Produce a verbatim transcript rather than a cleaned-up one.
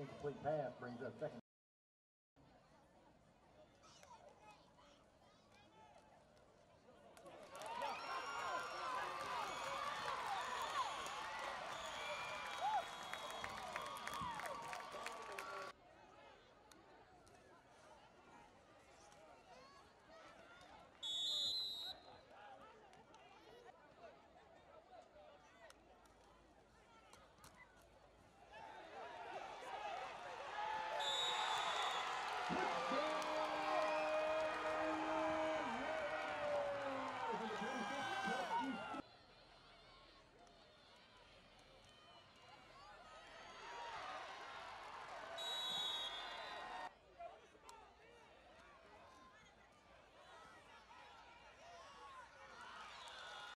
Incomplete pass brings up second. Let's go.